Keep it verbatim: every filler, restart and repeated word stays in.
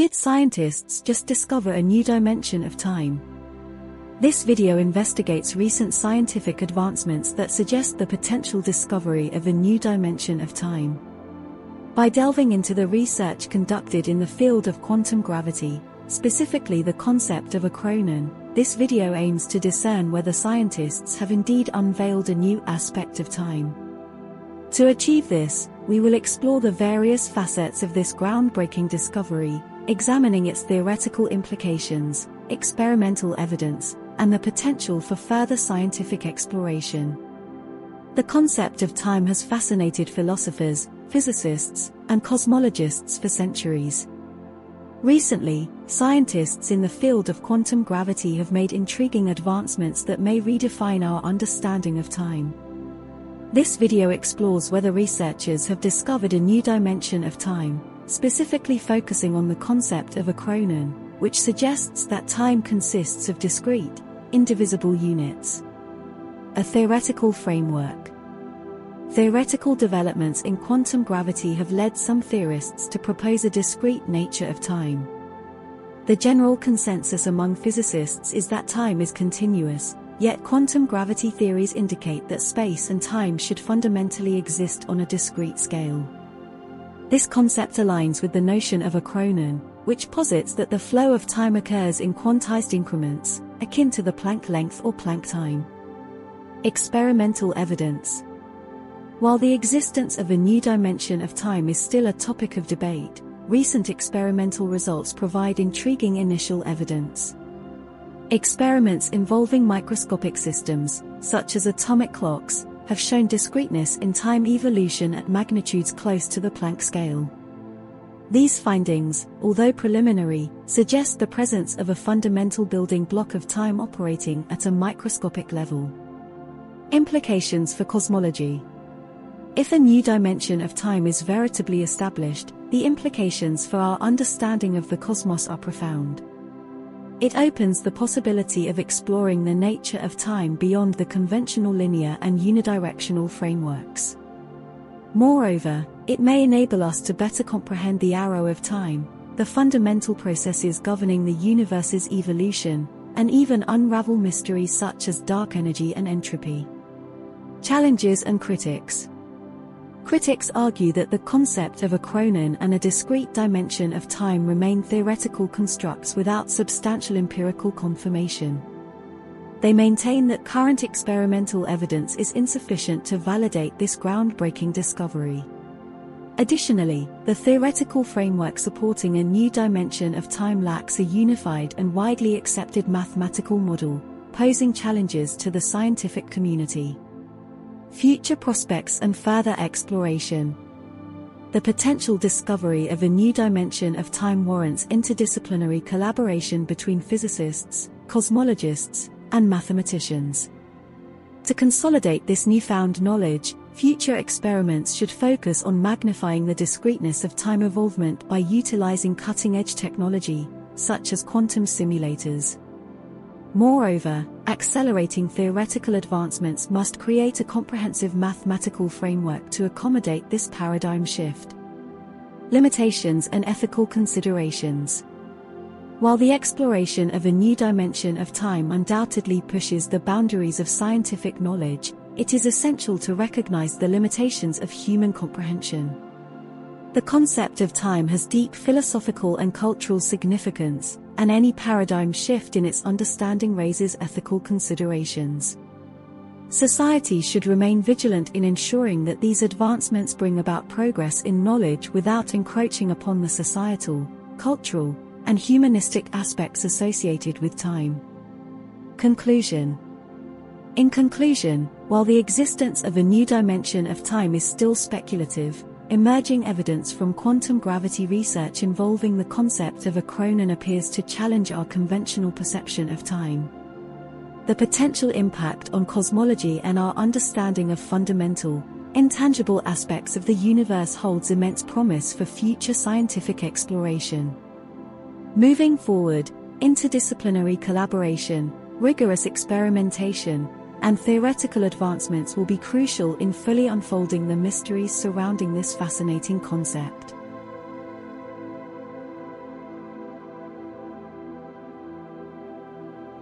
Did scientists just discover a new dimension of time? This video investigates recent scientific advancements that suggest the potential discovery of a new dimension of time. By delving into the research conducted in the field of quantum gravity, specifically the concept of a chronon, this video aims to discern whether scientists have indeed unveiled a new aspect of time. To achieve this, we will explore the various facets of this groundbreaking discovery, examining its theoretical implications, experimental evidence, and the potential for further scientific exploration. The concept of time has fascinated philosophers, physicists, and cosmologists for centuries. Recently, scientists in the field of quantum gravity have made intriguing advancements that may redefine our understanding of time. This video explores whether researchers have discovered a new dimension of time, specifically focusing on the concept of a chronon, which suggests that time consists of discrete, indivisible units. A theoretical framework. Theoretical developments in quantum gravity have led some theorists to propose a discrete nature of time. The general consensus among physicists is that time is continuous, yet quantum gravity theories indicate that space and time should fundamentally exist on a discrete scale. This concept aligns with the notion of a chronon, which posits that the flow of time occurs in quantized increments, akin to the Planck length or Planck time. Experimental evidence. While the existence of a new dimension of time is still a topic of debate, recent experimental results provide intriguing initial evidence. Experiments involving microscopic systems, such as atomic clocks, have shown discreteness in time evolution at magnitudes close to the Planck scale. These findings, although preliminary, suggest the presence of a fundamental building block of time operating at a microscopic level. Implications for cosmology. If a new dimension of time is veritably established, the implications for our understanding of the cosmos are profound. It opens the possibility of exploring the nature of time beyond the conventional linear and unidirectional frameworks. Moreover, it may enable us to better comprehend the arrow of time, the fundamental processes governing the universe's evolution, and even unravel mysteries such as dark energy and entropy. Challenges and critics. Critics argue that the concept of a chronon and a discrete dimension of time remain theoretical constructs without substantial empirical confirmation. They maintain that current experimental evidence is insufficient to validate this groundbreaking discovery. Additionally, the theoretical framework supporting a new dimension of time lacks a unified and widely accepted mathematical model, posing challenges to the scientific community. Future prospects and further exploration. The potential discovery of a new dimension of time warrants interdisciplinary collaboration between physicists, cosmologists, and mathematicians. To consolidate this newfound knowledge, future experiments should focus on magnifying the discreteness of time evolvement by utilizing cutting-edge technology, such as quantum simulators. Moreover, accelerating theoretical advancements must create a comprehensive mathematical framework to accommodate this paradigm shift. Limitations and ethical considerations. While the exploration of a new dimension of time undoubtedly pushes the boundaries of scientific knowledge, it is essential to recognize the limitations of human comprehension. The concept of time has deep philosophical and cultural significance, and any paradigm shift in its understanding raises ethical considerations. Society should remain vigilant in ensuring that these advancements bring about progress in knowledge without encroaching upon the societal, cultural, and humanistic aspects associated with time. Conclusion. In conclusion, while the existence of a new dimension of time is still speculative, emerging evidence from quantum gravity research involving the concept of a chronon appears to challenge our conventional perception of time. The potential impact on cosmology and our understanding of fundamental, intangible aspects of the universe holds immense promise for future scientific exploration. Moving forward, interdisciplinary collaboration, rigorous experimentation, and theoretical advancements will be crucial in fully unfolding the mysteries surrounding this fascinating concept.